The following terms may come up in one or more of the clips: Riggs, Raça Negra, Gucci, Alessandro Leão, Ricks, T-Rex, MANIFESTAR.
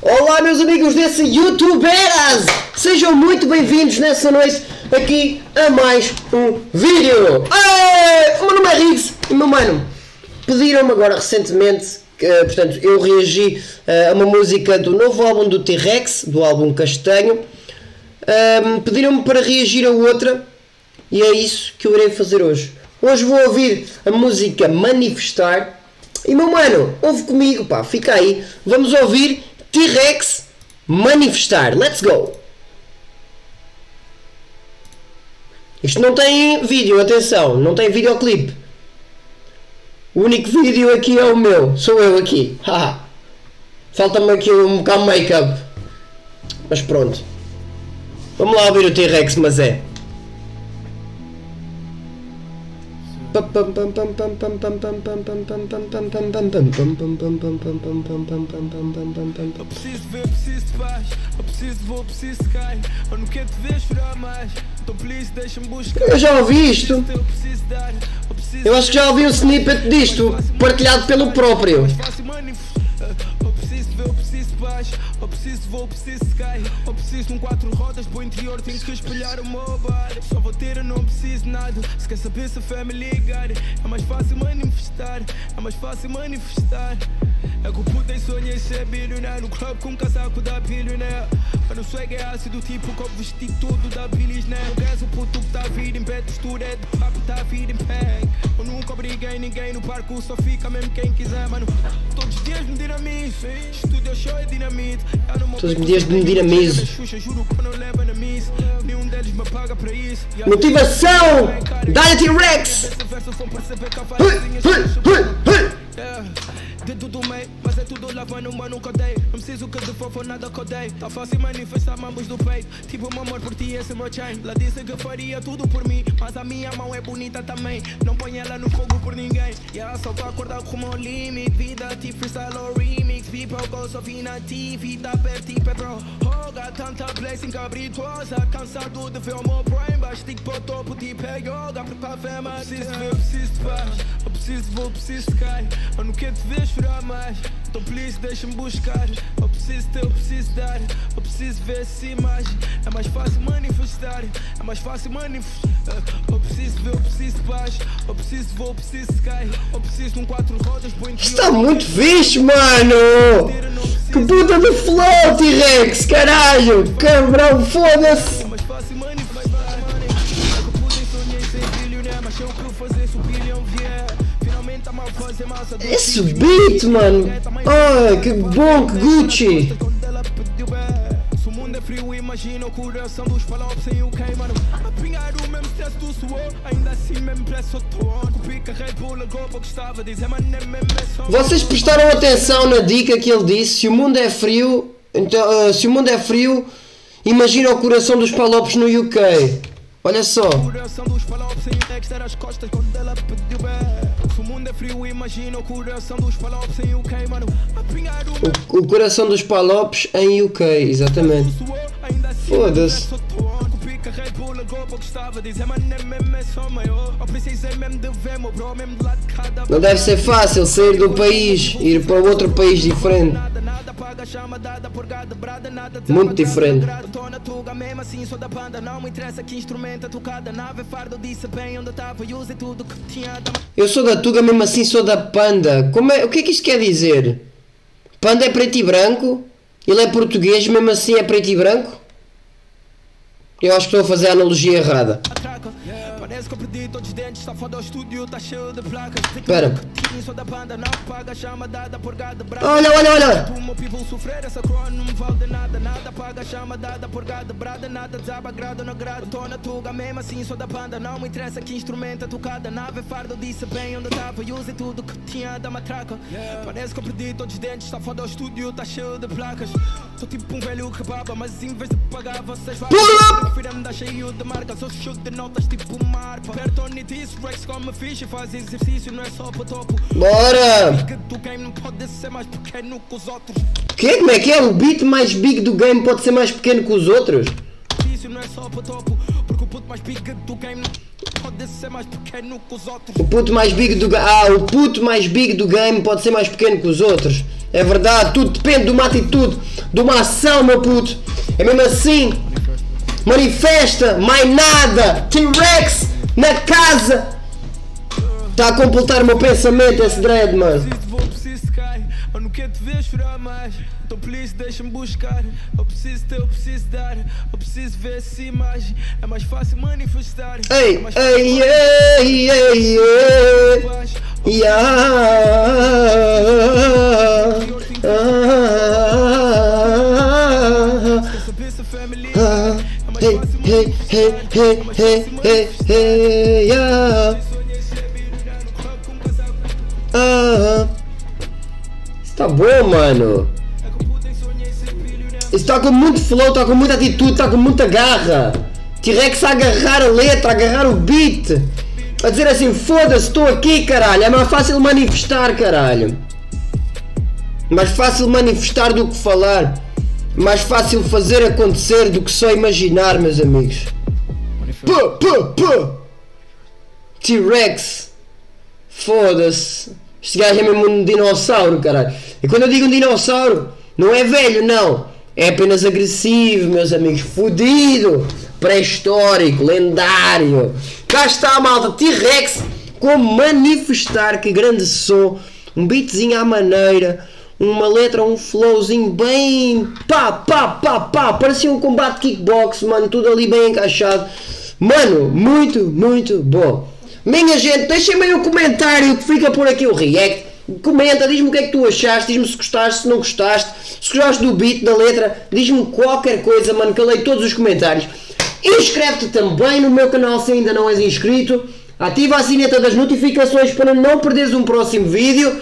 Olá meus amigos desse YouTuberas, sejam muito bem-vindos nessa noite aqui a mais um vídeo. O meu nome é Riggs e meu mano, pediram-me agora recentemente, portanto eu reagi a uma música do novo álbum do T-Rex, do álbum Castanho. Pediram-me para reagir a outra e é isso que eu irei fazer hoje. Hoje vou ouvir a música Manifestar. E meu mano, ouve comigo, pá, fica aí, vamos ouvir T-Rex Manifestar, let's go! Isto não tem vídeo, atenção, não tem videoclipe. O único vídeo aqui é o meu, sou eu aqui. Falta-me aqui um bocado de make-up. Mas pronto. Vamos lá ouvir o T-Rex, mas é. Eu preciso ver, preciso de paz. Eu preciso, vou, preciso de cair. Eu não quero te ver chorar mais. Então, please, deixa-me buscar. Eu já ouvi isto. Eu acho que já ouvi um snippet disto, partilhado pelo próprio. Eu preciso de paz, eu preciso, vou, preciso de cair. Eu preciso de um 4 rodas, para o interior tenho que espelhar o meu bar. Só vou ter, eu não preciso de nada. Se quer saber se a fé me ligar, é mais fácil manifestar, é mais fácil manifestar. É que o puto tem sonho em ser bilionário. No club com um casaco da bilionário. Para o swag é ácido, tipo copo vestido todo da bilis, né? Eu quero o puto que tá a vir em pé, textura é do papo, tá a vir em pé. Eu nunca briguei ninguém no parco, só fica mesmo quem quiser, mano. Todos os dias me dinamizo, estúdio show é dinamite. Todos os dias me dinamizo. Motivação! Dá-lhe T-Rex! Dedo do meio, mas é tudo lavando, mano, codei. Não preciso que de fofo nada codei. Tá fácil manifestar mambos do peito. Tipo um amor por ti, esse é meu chain. Ela disse que faria tudo por mim, mas a minha mão é bonita também. Não põe ela no fogo por ninguém. E ela só vai acordar com o meu limite. Vida tipo freestyle ou remix. People go só vir na TV. Vida perto pedro. Roga tanta blessing cabritosa. Cansado de ver o meu brain baixo. Stick pro topo tipo é yoga. Pra ver mais. Eu preciso de paz. Eu preciso, vou, preciso de cair. Eu não quero te ver. Mais. Então, please, deixa-me buscar. Eu preciso ter, eu preciso dar. Eu preciso ver essa imagem. É mais fácil manifestar. É mais fácil manifestar. Eu preciso ver, eu preciso baixo. Eu preciso, vou, eu preciso cair. Eu preciso de um 4 rodas. Está muito fixe, mano! Que puta de flow, T-Rex! Caralho! Cabrão, foda-se! Esse beat, mano! Ai, que bom, que Gucci! Se o mundo é frio, imagina o coração dos palopes sem o quem, mano. Apinhar o mesmo stress do suor, ainda assim mesmo preço atual. Pica Red Bull, a roupa gostava de dizer, mano, é mesmo é só. Vocês prestaram atenção na dica que ele disse? Se o mundo é frio, então, se o mundo é frio, imagina o coração dos palopes no UK. Olha só. O coração dos palopes sem o Rex era as costas quando ela pediu bem. O mundo é frio, imagina o coração dos palopes em UK, mano. O coração dos palopes em UK, exatamente. Foda-se. Não deve ser fácil sair do país e ir para outro país diferente. Muito diferente. Eu sou da Tuga, mesmo assim sou da Panda. Como é, o que é que isto quer dizer? Panda é preto e branco? Ele é português, mesmo assim é preto e branco? Eu acho que estou a fazer a analogia errada. Espera. Olha, olha, olha. Parece que eu perdi todos os dentes. Está foda o estúdio, está cheio de placas. Sou tipo um velho que baba, mas em vez de pagar vocês vão. Prefiro-me dar cheio de marca, sou chuto de notas tipo marpa. Pertone disso, Ricks come fish e faz exercício, não é só para topo. Bora! Como é que é? O beat mais big do game pode ser mais pequeno que os outros? O puto mais big do game pode ser mais pequeno que os outros. É verdade, tudo depende de uma atitude, de uma ação, meu puto. É mesmo assim. Manifesta, mais nada. T-Rex na casa. Está a completar o meu pensamento esse dread, mano. Eu não quero te ver chorar mais. Então, please, deixa-me buscar. Eu preciso ter, eu preciso dar. Eu preciso ver essa imagem. É mais fácil manifestar. Ei, ei, ei, ei, ei. Tá bom, mano. Isso tá com muito flow, tá com muita atitude, tá com muita garra. T-Rex a agarrar a letra, a agarrar o beat. A dizer assim, foda-se, estou aqui, caralho. É mais fácil manifestar, caralho. Mais fácil manifestar do que falar. Mais fácil fazer acontecer do que só imaginar, meus amigos. T-Rex. Foda-se. Este gajo é mesmo um dinossauro, caralho. E quando eu digo um dinossauro, não é velho, não. É apenas agressivo, meus amigos. Fudido. Pré-histórico. Lendário. Cá está a malta. T-Rex com manifestar. Que grande som. Um beatzinho à maneira. Uma letra, um flowzinho bem... Pá, pá, pá, pá. Parecia um combate kickbox, mano. Tudo ali bem encaixado. Mano, muito, muito bom. Minha gente, deixem-me aí um comentário que fica por aqui o react. Comenta, diz-me o que é que tu achaste, diz-me se gostaste, se não gostaste, se gostaste do beat, da letra, diz-me qualquer coisa, mano, que eu leio todos os comentários. Inscreve-te também no meu canal se ainda não és inscrito, ativa a sineta das notificações para não perderes um próximo vídeo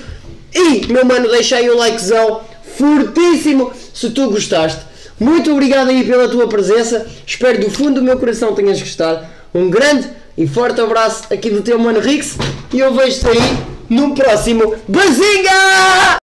e, meu mano, deixa aí um likezão fortíssimo se tu gostaste. Muito obrigado aí pela tua presença, espero do fundo do meu coração tenhas gostado. Um grande e forte abraço aqui do teu mano Ricks e eu vejo-te aí no próximo Bazinga!